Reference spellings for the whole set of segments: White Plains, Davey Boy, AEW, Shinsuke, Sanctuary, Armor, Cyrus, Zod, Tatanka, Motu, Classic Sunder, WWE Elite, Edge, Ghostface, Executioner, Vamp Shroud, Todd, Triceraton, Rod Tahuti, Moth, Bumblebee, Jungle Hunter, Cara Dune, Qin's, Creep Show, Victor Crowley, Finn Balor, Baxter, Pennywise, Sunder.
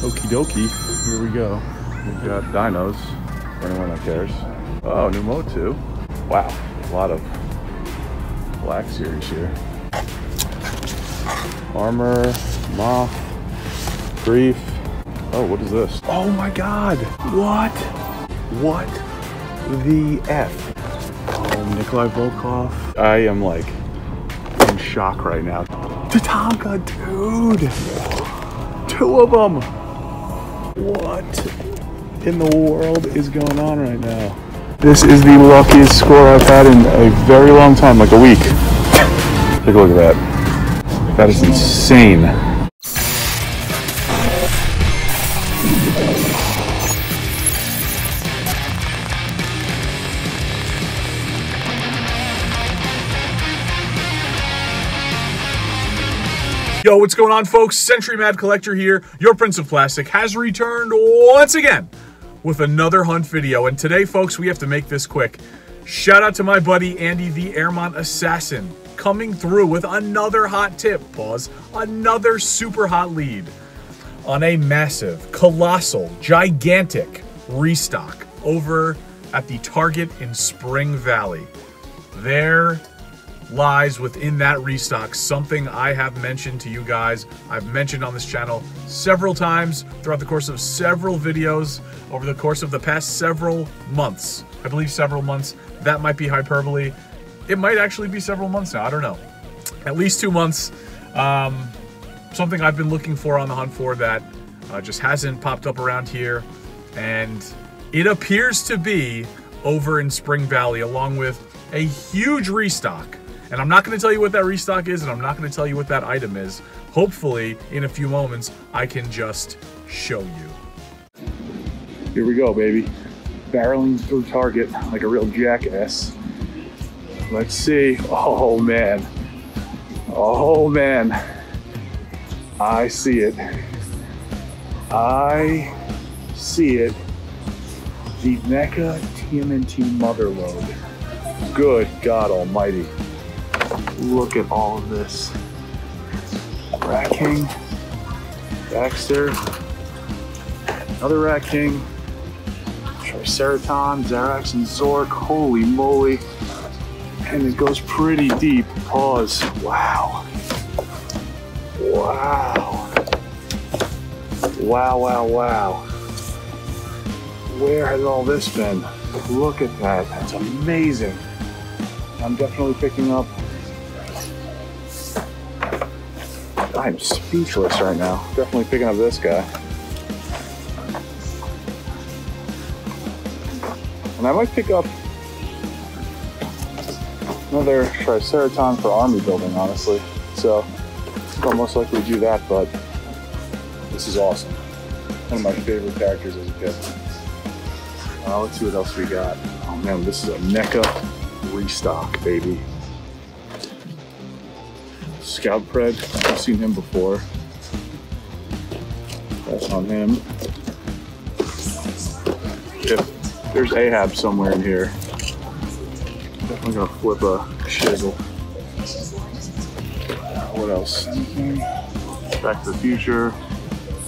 Okie dokie, here we go. We've got dinos, for anyone that cares. Oh, new Motu. Wow, a lot of Black Series here. Armor, Moth, Greef. Oh, what is this? Oh my god! What? What the F? Oh, Nikolai Volkoff. I am like in shock right now. Tatanka, dude! Two of them! What in the world is going on right now? This is the luckiest score I've had in a very long time, like a week. Take a look at that. That is insane. Yo, what's going on, folks? Century Mad Collector here. Your Prince of Plastic has returned once again with another hunt video. And today, folks, we have to make this quick. Shout out to my buddy, Andy the Airmont Assassin, coming through with another hot tip, pause, another super hot lead on a massive, colossal, gigantic restock over at the Target in Spring Valley. There lies within that restock something I have mentioned to you guys. I've mentioned on this channel several times throughout the course of several videos over the course of the past several months. I believe several months. That might be hyperbole. It might actually be several months now. I don't know. At least 2 months. Something I've been looking for on the hunt for that just hasn't popped up around here. And it appears to be over in Spring Valley along with a huge restock. And I'm not going to tell you what that restock is, and I'm not going to tell you what that item is. Hopefully, in a few moments, I can just show you. Here we go, baby. Barreling through Target like a real jackass. Let's see. Oh, man. Oh, man. I see it. I see it. The NECA TMNT mother load. Good God almighty. Look at all of this. Rat King, Baxter, another Rat King, Triceraton, Xarax, and Zork. Holy moly. And it goes pretty deep. Pause. Wow. Wow. Wow, wow, wow. Where has all this been? Look at that. That's amazing. I'm definitely picking up. I'm speechless right now. Definitely picking up this guy. And I might pick up another Triceraton for army building, honestly. So I'll most likely do that, but this is awesome. One of my favorite characters as a kid. Let's see what else we got. Oh man, this is a NECA restock, baby. Scout Pred, I've seen him before. That's on him. If there's Ahab somewhere in here, definitely gonna flip a shizzle. What else? Back to the Future.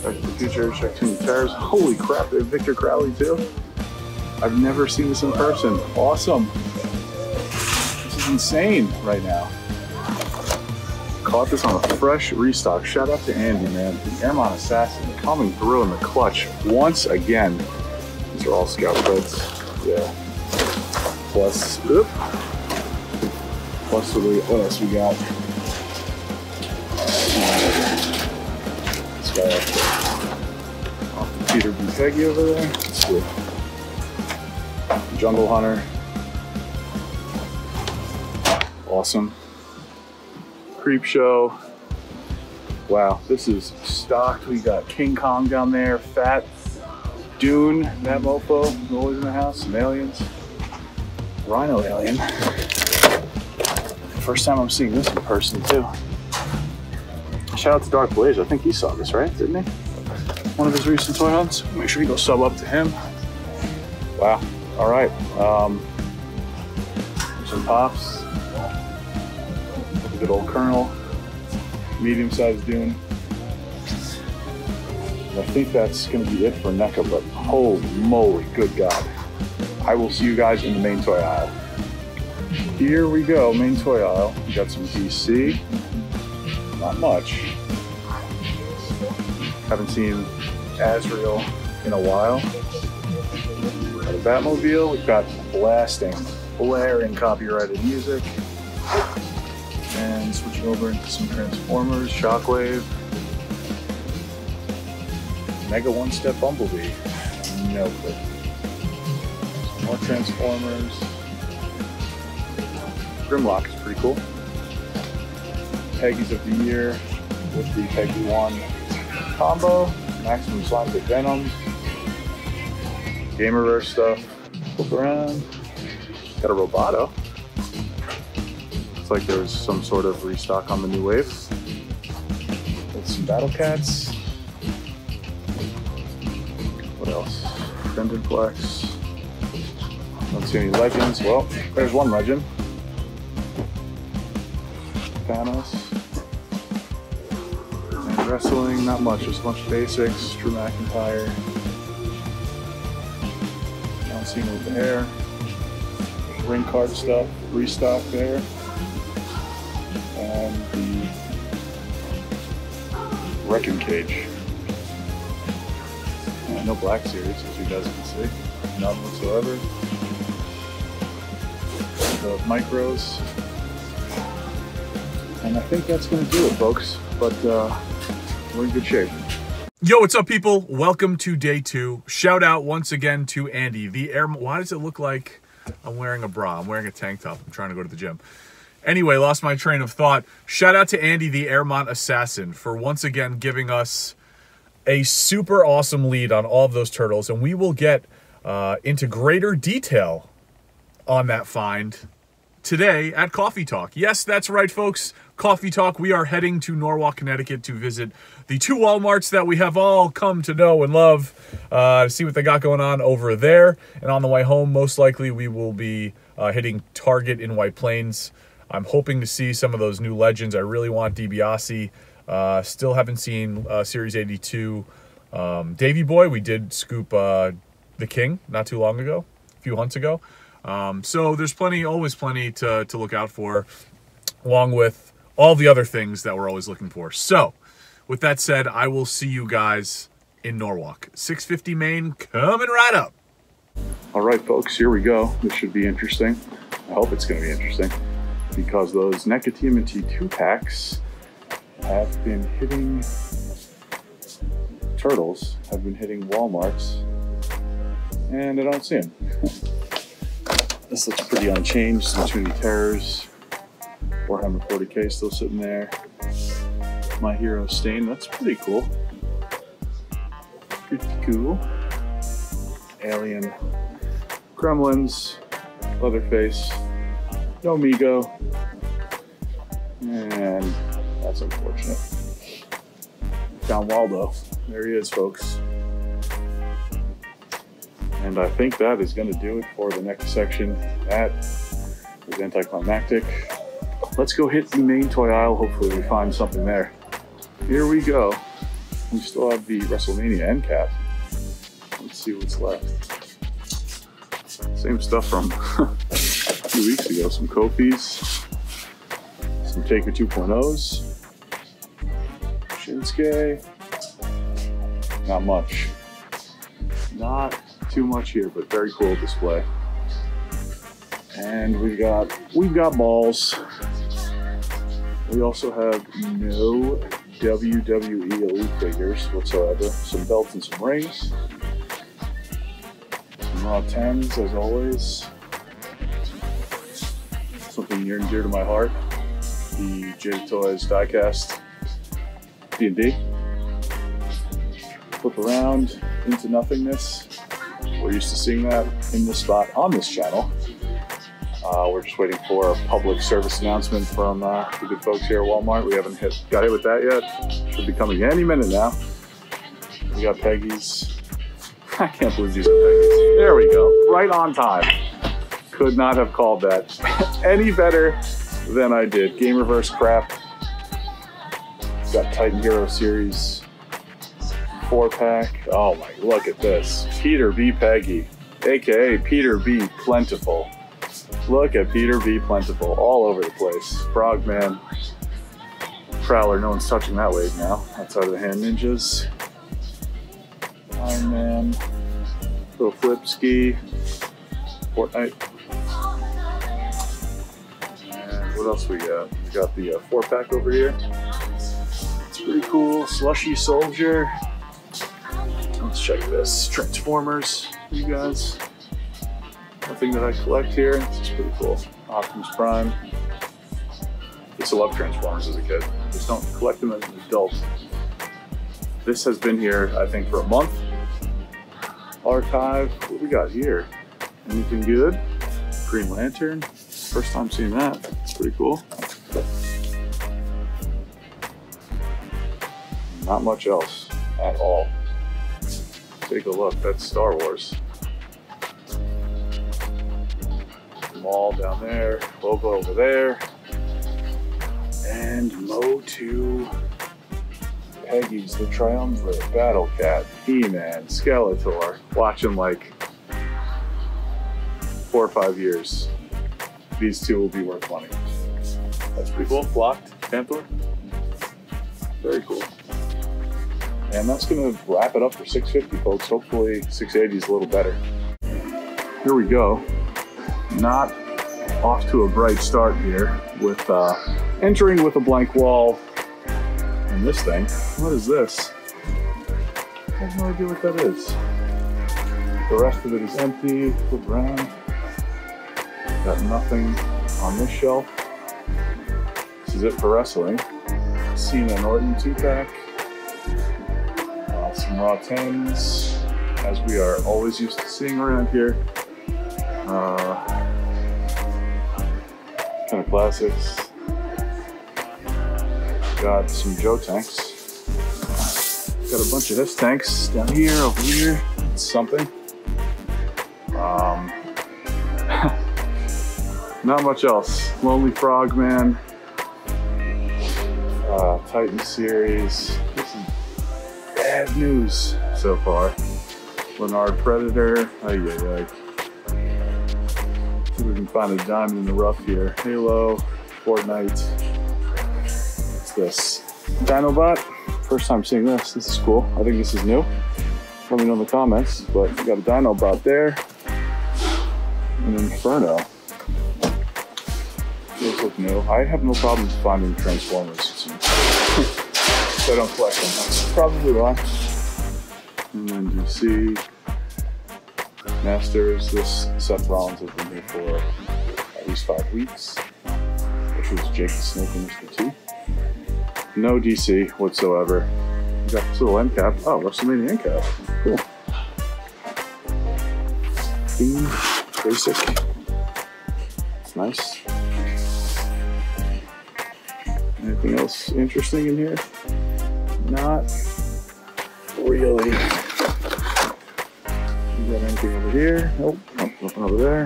Back to the Future, check two tires. Holy crap, they have Victor Crowley too. I've never seen this in person. Awesome. This is insane right now. Caught this on a fresh restock. Shout out to Andy, man. The Airmont Assassin coming through in the clutch once again. These are all Scout Preds. Yeah. Plus, oop. Plus, what else we got? This guy up there. Peter B. Peggy over there. Let's see. Jungle Hunter. Awesome. Creep Show. Wow, this is stocked. We got King Kong down there, Fat Dune, that mofo, always in the house, some aliens, Rhino Alien. First time I'm seeing this in person too. Shout out to Dark Blaze. I think he saw this, right? Didn't he? One of his recent toy hunts. Make sure you go sub up to him. Wow. All right. Some pops. Good old Colonel, medium-sized Dune, And I think that's going to be it for NECA, but holy moly, good God. I will see you guys in the main toy aisle. Here we go, main toy aisle. We got some DC. Not much. Haven't seen Azrael in a while. We've got a Batmobile. We've got blaring copyrighted music. And switching over into some Transformers, Shockwave. Mega One-Step Bumblebee. No clue. Some more Transformers. Grimlock is pretty cool. Peggy's of the Year with the Peggy 1 combo. Maximum Slime Big Venom. Gamerverse stuff. Flip around. Got a Roboto. It's like there was some sort of restock on the new wave. With some Battle Cats. What else? Fender Flex. Don't see any legends. Well, there's one legend. Thanos. And wrestling, not much, just a bunch of basics. Drew McIntyre. John Cena with the hair. Ring card stuff, restock there. And the Wrecking Cage. No Black Series, as you guys can see. None whatsoever. The micros. And I think that's going to do it, folks. But we're in good shape. Yo, what's up, people? Welcome to day two. Shout out once again to Andy the Airmont. Why does it look like I'm wearing a bra? I'm wearing a tank top. I'm trying to go to the gym. Anyway, lost my train of thought. Shout out to Andy the Airmont Assassin for once again giving us a super awesome lead on all of those turtles, and we will get into greater detail on that find today at Coffee Talk. Yes, that's right, folks. Coffee Talk. We are heading to Norwalk, Connecticut to visit the two Walmarts that we have all come to know and love, to see what they got going on over there. And on the way home, most likely we will be hitting Target in White Plains. I'm hoping to see some of those new legends. I really want DiBiase. Still haven't seen Series 82. Davey Boy, we did scoop the King not too long ago, a few hunts ago. So there's plenty, always plenty to look out for, along with all the other things that we're always looking for. So with that said, I will see you guys in Norwalk. 650 Main, coming right up. All right, folks, here we go. This should be interesting. I hope it's going to be interesting because those NECA TMNT 2-packs have been hitting turtles, have been hitting Walmarts, and I don't see them. This looks pretty unchanged. Some Toonie Terrors, Warhammer 40k still sitting there. My Hero Stain, that's pretty cool. Pretty cool. Alien, Gremlins, Leatherface, Domingo, and that's unfortunate. Found Waldo. There he is, folks. And I think that is going to do it for the next section. That was anticlimactic. Let's go hit the main toy aisle. Hopefully we find something there. Here we go. We still have the WrestleMania end cap. Let's see what's left. Same stuff from a few weeks ago. Some Kofis. Some Taker 2.0s. Shinsuke, not much. Not too much here, but very cool display. And we've got balls. We also have no WWE Elite figures whatsoever. Some belts and some rings. Some Raw 10s as always. Something near and dear to my heart. The J Toys diecast. D&D. Flip around into nothingness. We're used to seeing that in this spot on this channel. We're just waiting for a public service announcement from the good folks here at Walmart. We haven't got hit with that yet. Should be coming any minute now. We got Peggy's. I can't believe these are Peggy's. There we go. Right on time. Could not have called that any better than I did. Game Reverse crap. Got Titan Hero Series, four-pack. Oh my, look at this. Peter B. Peggy, aka Peter B. Plentiful. Look at Peter B. Plentiful all over the place. Frogman, Prowler, no one's touching that wave now, outside of the hand ninjas. Iron Man, little flip ski, Fortnite. And what else we got? We got the four-pack over here. It's pretty cool. Slushy Soldier. Let's check this. Transformers, you guys. Nothing that I collect here. It's pretty cool. Optimus Prime. I used to love Transformers as a kid. Just don't collect them as an adult. This has been here, I think, for a month. Archive. What do we got here? Anything good? Green Lantern. First time seeing that. It's pretty cool. Not much else at all. Take a look. That's Star Wars. Maul down there. Lobo over there. And Motu. Peggy's the Triumvirate, Battle Cat, He-Man, Skeletor. Watch him like 4 or 5 years. These two will be worth money. That's pretty cool. Blocked, Templar. Very cool. And that's going to wrap it up for 650, folks. Hopefully 680 is a little better. Here we go. Not off to a bright start here with entering with a blank wall. And this thing, what is this? I have no idea what that is. The rest of it is empty, flip around. Got nothing on this shelf. This is it for wrestling. Cena Norton 2-pack. Some Raw 10s, as we are always used to seeing around here. Kind of classics. Got some Joe tanks. Got a bunch of this tanks down here, over here. It's something. Not much else. Lonely Frogman. Titan series. Bad news so far. Leonard Predator. Oh yeah, see if we can find a diamond in the rough here. Halo, Fortnite. What's this? Dinobot. First time seeing this. This is cool. I think this is new. Let me know in the comments. But we got a Dinobot there. An Inferno. Those look new. I have no problem finding Transformers. I don't collect them. That's probably why. And then DC Masters. This Seth Rollins has been here for at least 5 weeks, which was Jake the Snake and Mr. T. No DC whatsoever. We got this little end cap. Oh, WrestleMania end cap. Cool. Basic. It's nice. Anything else interesting in here? Not really. You got anything over here? Nope. Nothing over there.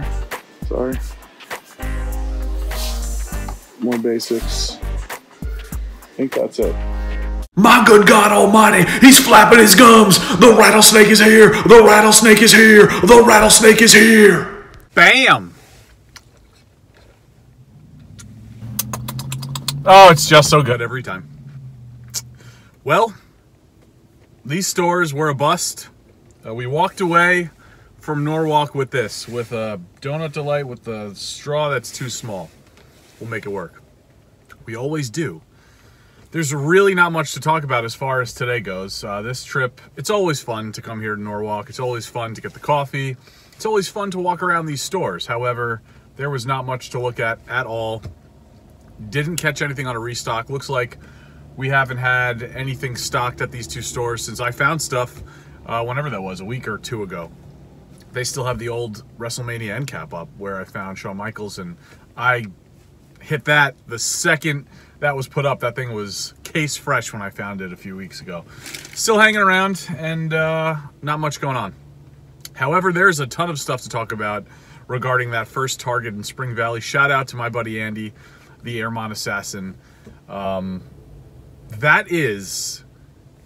Sorry. More basics. I think that's it. My good God Almighty, he's flapping his gums. The rattlesnake is here. The rattlesnake is here. The rattlesnake is here. Bam. Oh, it's just so good every time. Well, these stores were a bust. We walked away from Norwalk with this, with a Donut Delight with the straw that's too small. We'll make it work. We always do. There's really not much to talk about as far as today goes. This trip, it's always fun to come here to Norwalk. It's always fun to get the coffee. It's always fun to walk around these stores. However, there was not much to look at all. Didn't catch anything on a restock. Looks like we haven't had anything stocked at these two stores since I found stuff whenever that was, a week or two ago. They still have the old WrestleMania end cap up where I found Shawn Michaels, and I hit that the second that was put up. That thing was case fresh when I found it a few weeks ago. Still hanging around and not much going on. However, there's a ton of stuff to talk about regarding that first Target in Spring Valley. Shout out to my buddy Andy, the Airmont Assassin. That is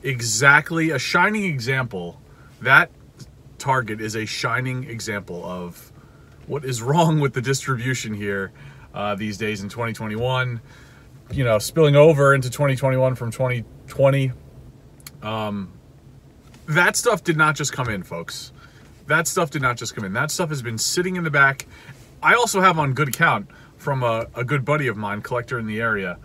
exactly a shining example. That target is a shining example of what is wrong with the distribution here these days in 2021. You know, spilling over into 2021 from 2020. That stuff did not just come in, folks. That stuff did not just come in. That stuff has been sitting in the back. I also have on good account from a good buddy of mine, collector in the area.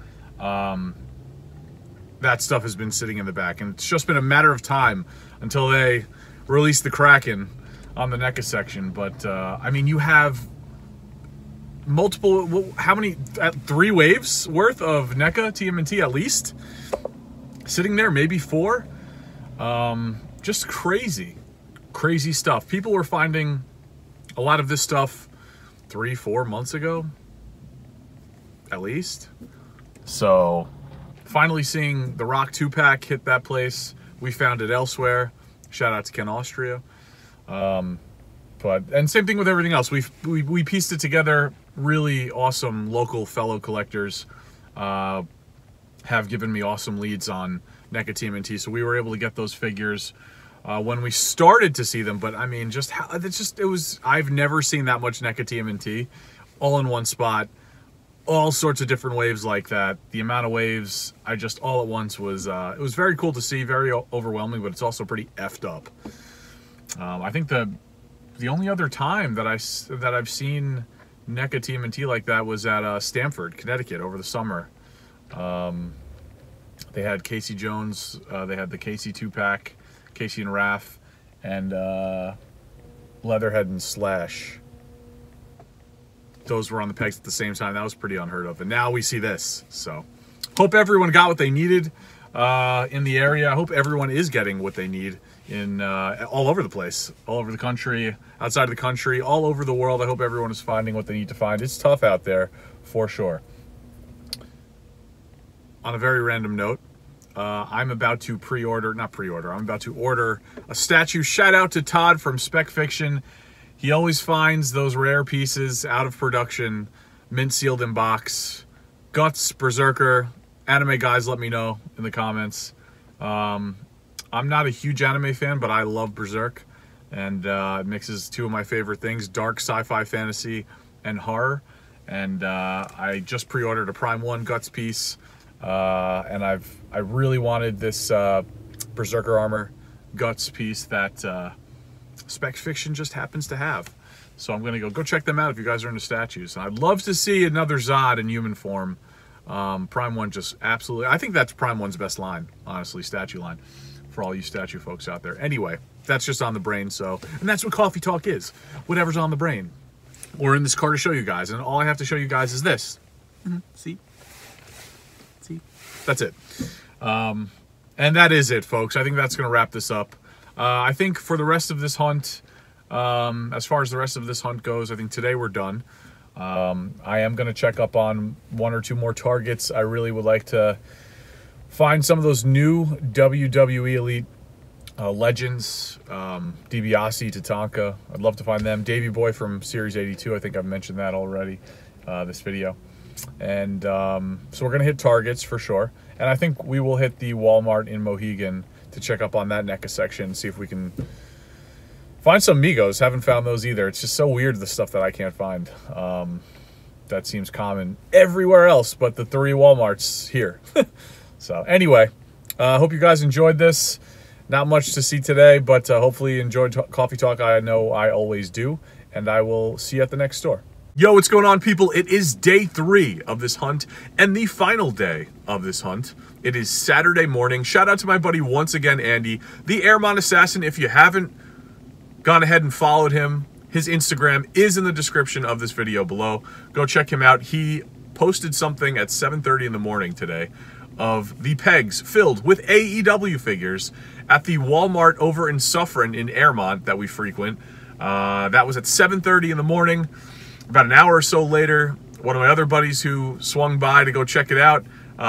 That stuff has been sitting in the back, and it's just been a matter of time until they release the Kraken on the NECA section. But, I mean, you have multiple, how many, 3 waves worth of NECA TMNT at least sitting there, maybe 4. Just crazy stuff. People were finding a lot of this stuff 3-4 months ago at least. So finally seeing the Rock 2-pack hit that place. We found it elsewhere. Shout out to Ken Austria. And same thing with everything else. We pieced it together. Really awesome local fellow collectors have given me awesome leads on NECA TMNT. So we were able to get those figures when we started to see them. But I mean, just how it's just, it was, I've never seen that much NECA TMNT all in one spot. All sorts of different waves like that. The amount of waves I just all at once was, it was very cool to see, very overwhelming, but it's also pretty effed up. I think the only other time that I've seen NECA TMNT like that was at Stamford, Connecticut over the summer. They had Casey Jones, they had the Casey 2-pack, Casey and Raph, and Leatherhead and Slash. Those were on the pegs at the same time. That was pretty unheard of. And now we see this. So hope everyone got what they needed in the area. I hope everyone is getting what they need in all over the place, all over the country, outside of the country, all over the world. I hope everyone is finding what they need to find. It's tough out there for sure. On a very random note, I'm about to I'm about to order a statue. Shout out to Todd from Spec Fiction. He always finds those rare pieces out of production, mint sealed in box. Guts, Berserker, anime guys, let me know in the comments. I'm not a huge anime fan, but I love Berserk. And it mixes 2 of my favorite things, dark sci-fi fantasy and horror. And I just pre-ordered a Prime 1 Guts piece. And I really wanted this Berserker Armor Guts piece that... Spec Fiction just happens to have. So I'm going to go check them out if you guys are into statues. And I'd love to see another Zod in human form. Prime 1 just absolutely... I think that's Prime 1's best line, honestly, statue line, for all you statue folks out there. Anyway, that's just on the brain, so... And that's what Coffee Talk is. Whatever's on the brain. We're in this car to show you guys, and all I have to show you guys is this. See? See? That's it. And that is it, folks. I think that's going to wrap this up. I think for the rest of this hunt, as far as the rest of this hunt goes, I think today we're done. I am going to check up on 1 or 2 more targets. I really would like to find some of those new WWE Elite legends, DiBiase, Tatanka. I'd love to find them. Davey Boy from Series 82. I think I've mentioned that already this video. And so we're going to hit targets for sure. And I think we will hit the Walmart in Mohegan to check up on that NECA section, see if we can find some Migos. Haven't found those either. It's just so weird, the stuff that I can't find. That seems common everywhere else but the 3 Walmarts here. So anyway, I hope you guys enjoyed this. Not much to see today, but hopefully you enjoyed Coffee Talk. I know I always do, and I will see you at the next store. Yo, what's going on, people? It is day 3 of this hunt and the final day of this hunt. It is Saturday morning. Shout out to my buddy once again, Andy, the Airmont Assassin. If you haven't gone ahead and followed him, his Instagram is in the description of this video below. Go check him out. He posted something at 7:30 in the morning today of the pegs filled with AEW figures at the Walmart over in Suffren in Airmont that we frequent. That was at 7:30 in the morning. About an hour or so later, one of my other buddies who swung by to go check it out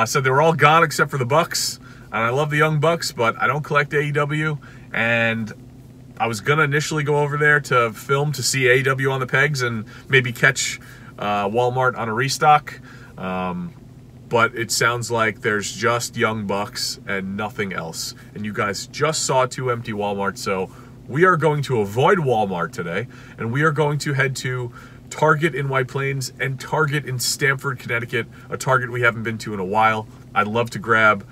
said they were all gone except for the Bucks. And I love the Young Bucks, but I don't collect AEW. And I was going to initially go over there to film to see AEW on the pegs and maybe catch Walmart on a restock. but it sounds like there's just Young Bucks and nothing else. And you guys just saw two empty Walmarts, so we are going to avoid Walmart today, and we are going to head to Target in White Plains and Target in Stamford, Connecticut, a Target we haven't been to in a while. I'd love to grab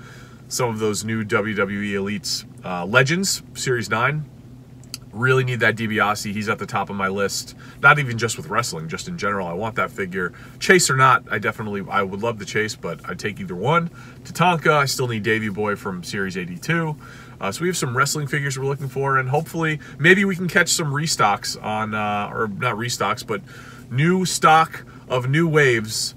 some of those new WWE Elites Legends, Series 9. Really need that DiBiase. He's at the top of my list. Not even just with wrestling, just in general. I want that figure. Chase or not, I would love the Chase, but I'd take either one. Tatanka, I still need Davey Boy from Series 82. So we have some wrestling figures we're looking for, and hopefully maybe we can catch some restocks on, or not restocks, but new stock of new waves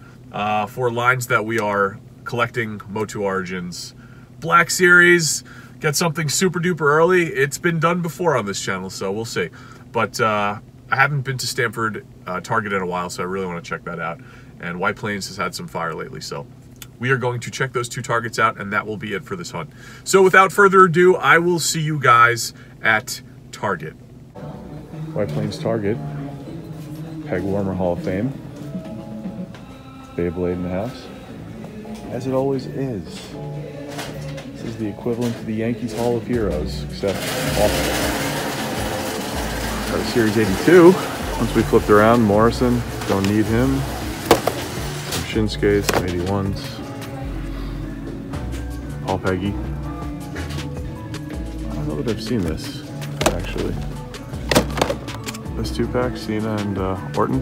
for lines that we are collecting. Motu Origins, Black Series, get something super duper early. It's been done before on this channel, so we'll see. But I haven't been to Stamford Target in a while, so I really want to check that out. And White Plains has had some fire lately, so we are going to check those two targets out, and that will be it for this hunt. So without further ado, I will see you guys at Target. White Plains Target, Peg Warmer Hall of Fame, Beyblade in the house, as it always is. This is the equivalent to the Yankees Hall of Heroes, except awesome. Got a Series 82. Once we flipped around, Morrison, don't need him. Some Shinsuke's, some 81's. Paul Peggy. I don't know that I've seen this, actually. This two-pack, Cena and Orton.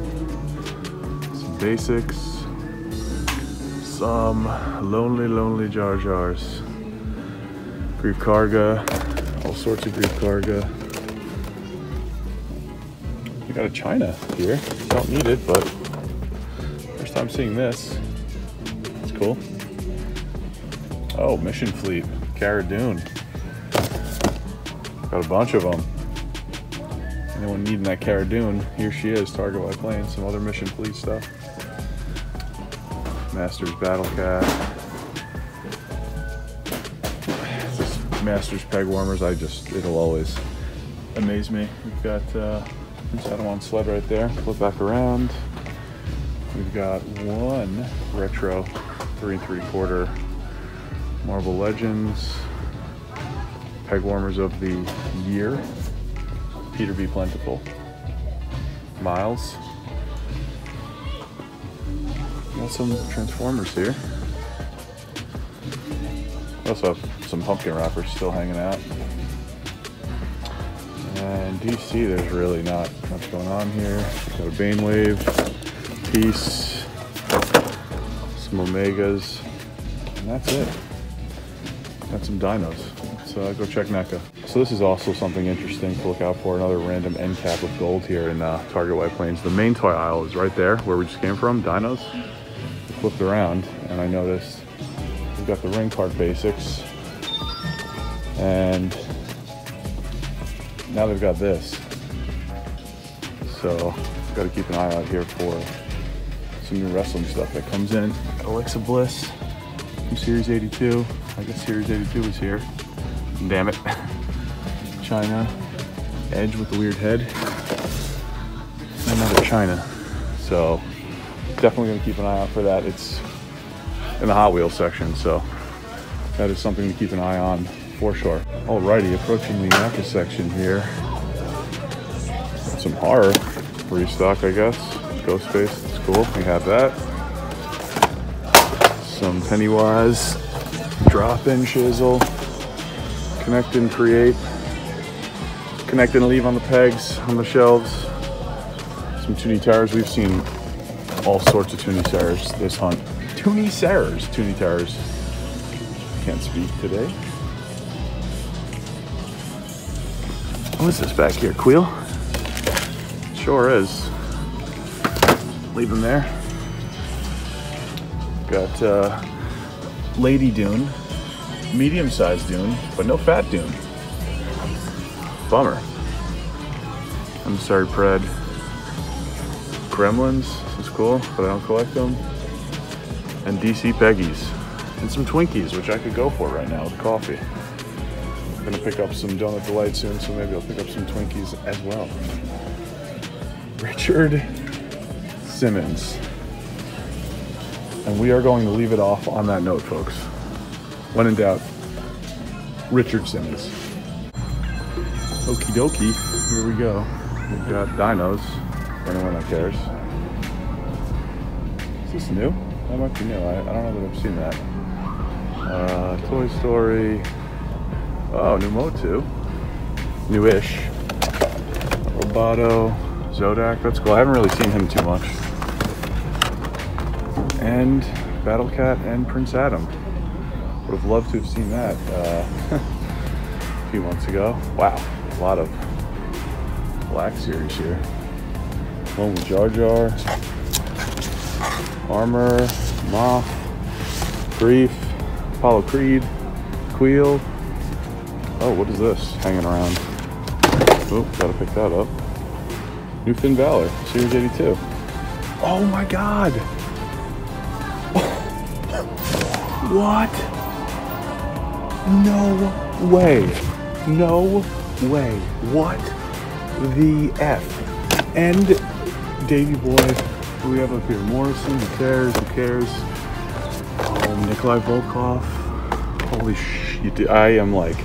Some basics. Some lonely, lonely Jar Jars. Greef Karga. All sorts of Greef Karga. We got a China here. Don't need it, but first time seeing this. It's cool. Oh, Mission Fleet, Cara Dune. Got a bunch of them. Anyone needing that Cara Dune? Here she is, Target White Plains. Some other Mission Fleet stuff. Masters Battle Cat. This Masters Peg Warmers, it'll always amaze me. We've got Shadowon sled right there. Flip back around. We've got one retro 3 3/4. Marvel Legends, Peg Warmers of the Year, Peter B. Plentiful, Miles. Got some Transformers here. Also have some pumpkin wrappers still hanging out. And DC, there's really not much going on here. Got a Banewave, Peace, some Omegas, and that's it. Got some dinos, so go check NECA. So this is also something interesting to look out for, another random end cap of gold here in Target White Plains. The main toy aisle is right there, where we just came from, dinos. We flipped around, and I noticed we've got the ring card basics, and now they've got this. So got to keep an eye out here for some new wrestling stuff that comes in. Alexa Bliss from Series 82. I guess Series 82 is here. Damn it. China. Edge with the weird head. Another China. So definitely gonna keep an eye out for that. It's in the Hot Wheels section, so that is something to keep an eye on for sure. Alrighty, approaching the NECA section here. Some horror restock, I guess. Ghostface, it's cool. We have that. Some Pennywise. Drop in chisel, connect and create, connect and leave on the pegs, on the shelves. Some Toonie Terrors. We've seen all sorts of Toonie Terrors this hunt. Toonie Terrors. Can't speak today. What is this back here? Queel? Sure is. Leave them there. Got Lady Dune, medium-sized Dune, but no fat Dune. Bummer. I'm sorry, Pred. Gremlins, this is cool, but I don't collect them. And DC Peggy's. And some Twinkies, which I could go for right now with coffee. I'm gonna pick up some Donut Delight soon, so maybe I'll pick up some Twinkies as well. Richard Simmons. And we are going to leave it off on that note, folks. When in doubt, Richard Simmons. Okie dokie, here we go. We've got dinos, for anyone that cares. Is this new? That might be new, I don't know that I've seen that. Toy Story, oh, new Motu. Newish. Roboto, Zodak, that's cool. I haven't really seen him too much. And Battle Cat and Prince Adam. Would have loved to have seen that a few months ago. Wow, a lot of Black Series here. One with Jar Jar, Armor, Moth, Greef, Apollo Creed, Queel. Oh, what is this hanging around? Oh, gotta pick that up. New Finn Balor, Series 82. Oh my God! What? No way! No way! What the F? And Davey Boy, who we have up here? Morrison, who cares? Who cares? Oh, Nikolai Volkoff. Holy shit! I am like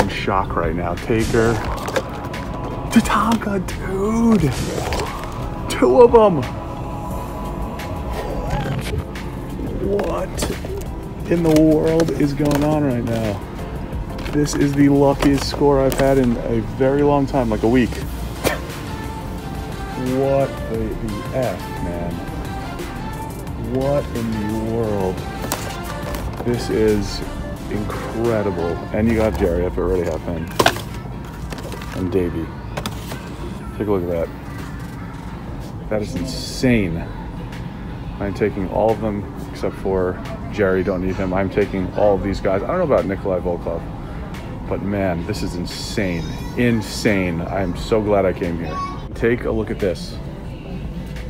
in shock right now. Taker. Tatanka, dude! Two of them! What in the world is going on right now? This is the luckiest score I've had in a very long time, like a week. What the F, man. What in the world? This is incredible. And you got Jerry up already, happened. And Davey. Take a look at that. That is insane. I'm taking all of them except for Jerry, don't need him. I'm taking all of these guys. I don't know about Nikolai Volkoff, but man, this is insane. Insane. I am so glad I came here. Take a look at this.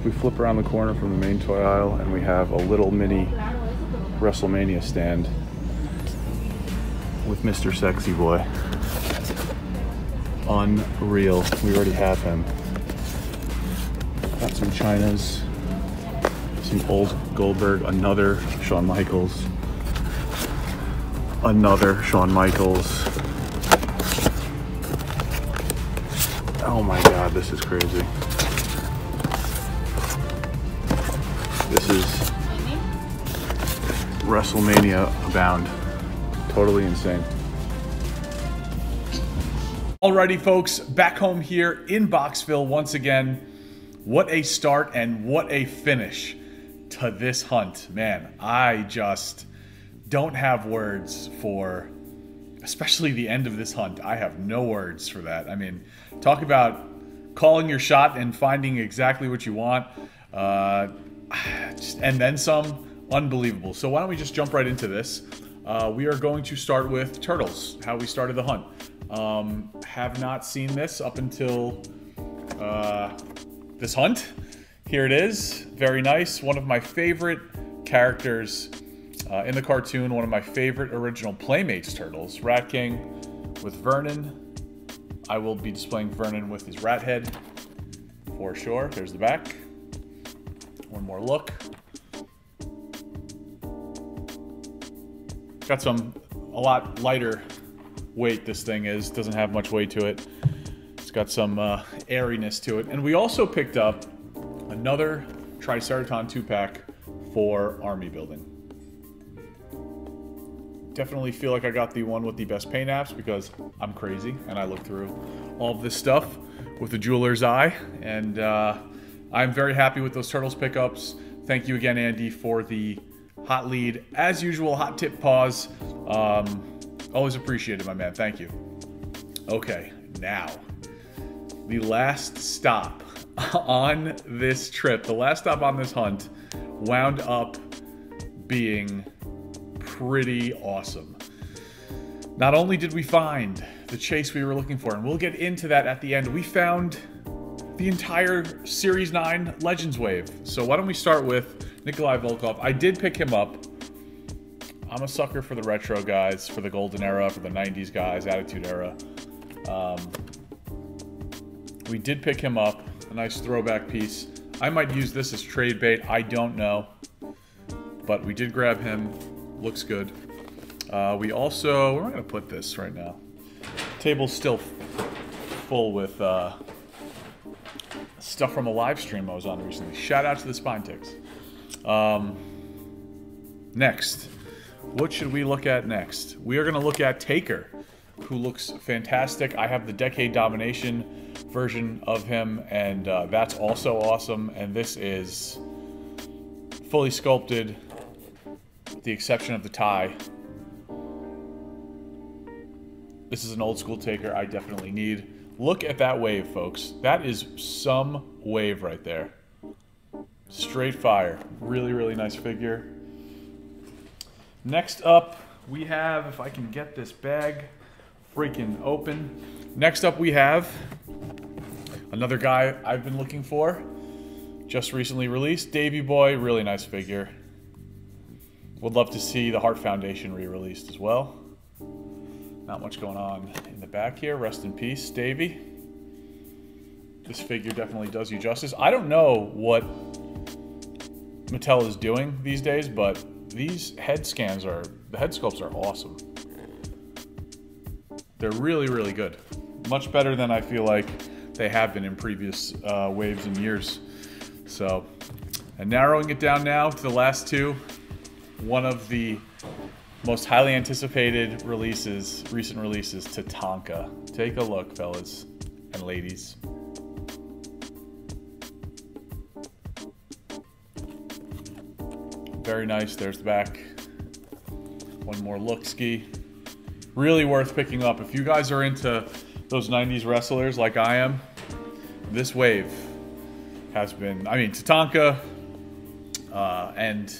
We flip around the corner from the main toy aisle and we have a little mini WrestleMania stand with Mr. Sexy Boy. Unreal. We already have him. Got some Chinas, some old Goldberg, another Shawn Michaels, another Shawn Michaels. Oh my God, this is crazy. This is WrestleMania abound. Totally insane. Alrighty, folks, back home here in Boxville once again. What a start and what a finish to this hunt. Man, I just don't have words for, especially the end of this hunt. I have no words for that. I mean, talk about calling your shot and finding exactly what you want. And then some. Unbelievable. So why don't we just jump right into this? We are going to start with turtles, how we started the hunt. Have not seen this up until this hunt. Here it is. Very nice. One of my favorite characters in the cartoon. One of my favorite original Playmates turtles. Rat King with Vernon. I will be displaying Vernon with his rat head for sure. There's the back. One more look. Got some a lot lighter weight this thing is, doesn't have much weight to it. It's got some airiness to it. And we also picked up another Triceraton 2-pack for army building. Definitely feel like I got the one with the best paint apps because I'm crazy and I look through all of this stuff with a jeweler's eye. And I'm very happy with those turtles pickups. Thank you again, Andy, for the hot lead. As usual, hot tip pause. Always appreciated, my man. Thank you. Okay, now, the last stop on this trip, the last stop on this hunt, wound up being pretty awesome. Not only did we find the chase we were looking for, and we'll get into that at the end, we found the entire Series 9 Legends Wave. So why don't we start with Nikolai Volkoff. I did pick him up. I'm a sucker for the retro guys, for the golden era, for the 90s guys, attitude era. We did pick him up, a nice throwback piece. I might use this as trade bait, I don't know. But we did grab him. Looks good. We also... We're going to put this right now. Table's still full with stuff from a live stream I was on recently. Shout out to the Spine Ticks. Next. What should we look at next? We are going to look at Taker, who looks fantastic. I have the Decade Domination version of him, and that's also awesome. And this is fully sculpted, with the exception of the tie. This is an old school Taker I definitely need. Look at that wave, folks. That is some wave right there. Straight fire. Really, really nice figure. Next up, we have, if I can get this bag freaking open. Next up, we have another guy I've been looking for. Just recently released, Davey Boy. Really nice figure. Would love to see the Heart Foundation re-released as well. Not much going on in the back here. Rest in peace, Davey. This figure definitely does you justice. I don't know what Mattel is doing these days, but these head scans are, the head sculpts are awesome. They're really, really good. Much better than I feel like they have been in previous waves and years. So, and narrowing it down now to the last two, one of the most highly anticipated releases, recent releases, Tatanka. Take a look, fellas and ladies. Very nice. There's the back. One more look ski. Really worth picking up. If you guys are into those 90s wrestlers like I am, this wave has been, I mean, Tatanka and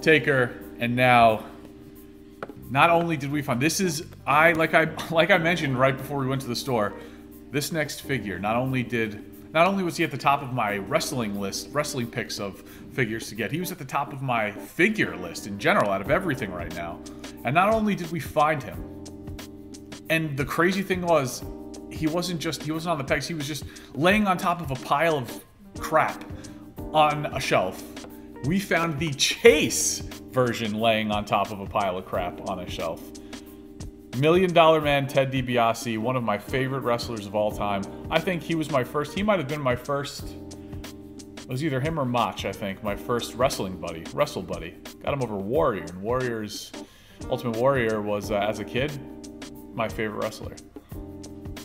Taker, and now not only did we find, this is, like I mentioned right before we went to the store, this next figure, not only was he at the top of my wrestling list, wrestling picks of figures to get, he was at the top of my figure list in general out of everything right now. And not only did we find him, and the crazy thing was, he wasn't on the pegs, he was just laying on top of a pile of crap on a shelf. We found the Chase version laying on top of a pile of crap on a shelf. $1 Million Man Ted DiBiase, one of my favorite wrestlers of all time. I think he was my first, he might have been my first, it was either him or Mach, I think, my first wrestling buddy, wrestle buddy. Got him over Warrior, and Warrior's, Ultimate Warrior was, as a kid, my favorite wrestler.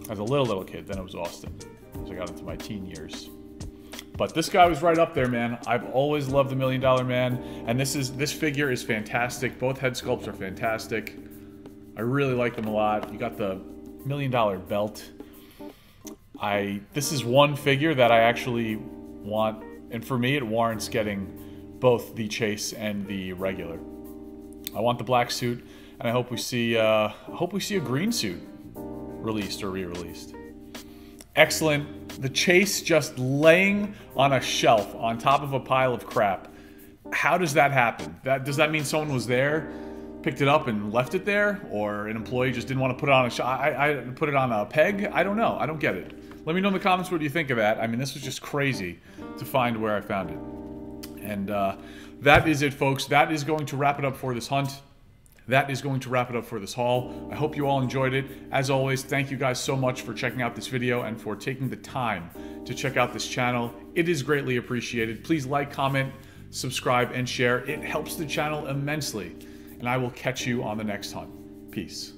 As a little kid, then it was Austin, as I got into my teen years. But this guy was right up there, man. I've always loved the $1 Million Man, and this figure is fantastic. Both head sculpts are fantastic. I really like them a lot. You got the $1 Million belt. This is one figure that I actually want, and for me it warrants getting both the Chase and the regular. I want the black suit, and I hope we see a green suit released or re-released. Excellent. The Chase just laying on a shelf on top of a pile of crap. How does that happen? Does that mean someone was there, picked it up and left it there, or an employee just didn't want to put it on I put it on a peg? I don't know. I don't get it. Let me know in the comments what you think of that. I mean, this was just crazy to find where I found it. And that is it, folks. That is going to wrap it up for this hunt. That is going to wrap it up for this haul. I hope you all enjoyed it. As always, thank you guys so much for checking out this video and for taking the time to check out this channel. It is greatly appreciated. Please like, comment, subscribe, and share. It helps the channel immensely. And I will catch you on the next hunt. Peace.